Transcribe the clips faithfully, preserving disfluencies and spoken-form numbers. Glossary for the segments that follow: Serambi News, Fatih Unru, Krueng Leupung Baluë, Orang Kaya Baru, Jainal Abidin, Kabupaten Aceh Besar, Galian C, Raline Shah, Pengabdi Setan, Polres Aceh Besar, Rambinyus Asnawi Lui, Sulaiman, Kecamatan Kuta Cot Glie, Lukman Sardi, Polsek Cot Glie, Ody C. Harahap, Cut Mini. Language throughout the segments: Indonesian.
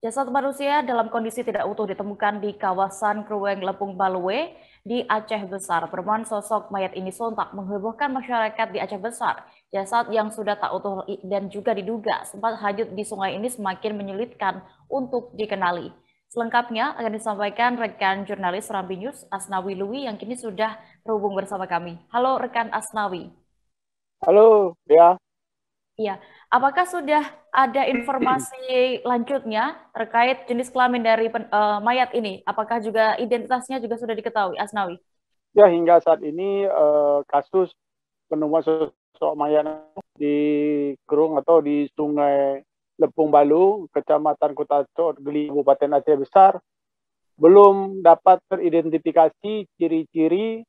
Jasad manusia dalam kondisi tidak utuh ditemukan di kawasan Krueng Leupung Baluë di Aceh Besar. Penemuan sosok mayat ini sontak menghebohkan masyarakat di Aceh Besar. Jasad yang sudah tak utuh dan juga diduga sempat hanyut di sungai ini semakin menyulitkan untuk dikenali. Selengkapnya akan disampaikan rekan jurnalis Serambi News Asnawi Lui yang kini sudah terhubung bersama kami. Halo rekan Asnawi. Halo, ya. Iya. Apakah sudah ada informasi lanjutnya terkait jenis kelamin dari pen, uh, mayat ini? Apakah juga identitasnya juga sudah diketahui, Asnawi? Ya, hingga saat ini uh, kasus penemuan sosok mayat di Krueng atau di Sungai Leupung Baluë, Kecamatan Kuta Cot Glie, Kabupaten Aceh Besar, belum dapat teridentifikasi ciri-ciri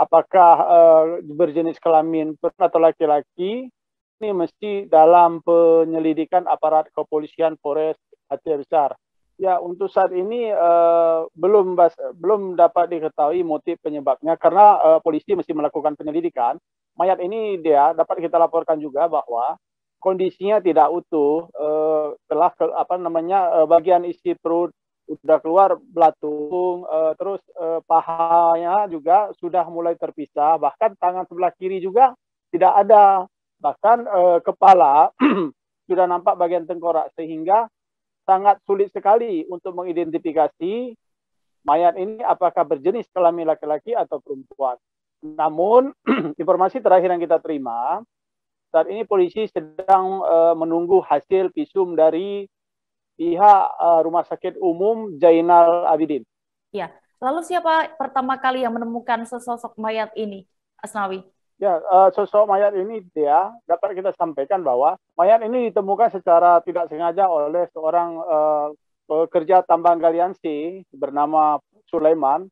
apakah uh, berjenis kelamin perempuan atau laki-laki. Ini mesti dalam penyelidikan aparat kepolisian Polres Aceh Besar. Ya, untuk saat ini uh, belum bas, belum dapat diketahui motif penyebabnya karena uh, polisi mesti melakukan penyelidikan. Mayat ini dia dapat kita laporkan juga bahwa kondisinya tidak utuh, uh, telah ke, apa namanya uh, bagian isi perut sudah keluar belatung, uh, terus uh, pahanya juga sudah mulai terpisah, bahkan tangan sebelah kiri juga tidak ada. Bahkan eh, kepala sudah nampak bagian tengkorak, sehingga sangat sulit sekali untuk mengidentifikasi mayat ini apakah berjenis kelamin laki-laki atau perempuan. Namun informasi terakhir yang kita terima, saat ini polisi sedang eh, menunggu hasil visum dari pihak eh, Rumah Sakit Umum Jainal Abidin. Ya, lalu siapa pertama kali yang menemukan sesosok mayat ini, Asnawi? Ya, uh, sosok mayat ini dia dapat kita sampaikan bahwa mayat ini ditemukan secara tidak sengaja oleh seorang uh, pekerja tambang galian C bernama Sulaiman,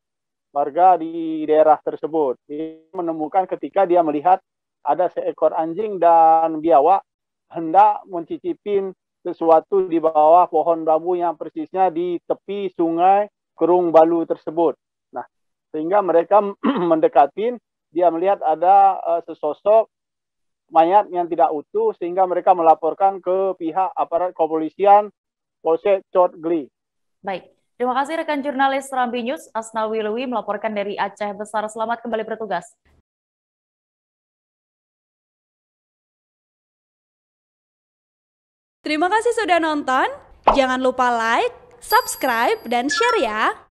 warga di daerah tersebut. Dia menemukan ketika dia melihat ada seekor anjing dan biawak hendak mencicipin sesuatu di bawah pohon bambu yang persisnya di tepi sungai Krueng Baluë tersebut. Nah, sehingga mereka mendekatin. Dia melihat ada uh, sesosok mayat yang tidak utuh, sehingga mereka melaporkan ke pihak aparat kepolisian Polsek Cot Glie. Baik, terima kasih rekan jurnalis Serambi News Asnawi Lui melaporkan dari Aceh Besar. Selamat kembali bertugas. Terima kasih sudah nonton. Jangan lupa like, subscribe, dan share ya.